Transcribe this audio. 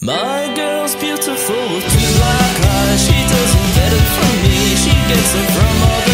My girl's beautiful with blue black eyes. She doesn't get it from me, she gets it from others.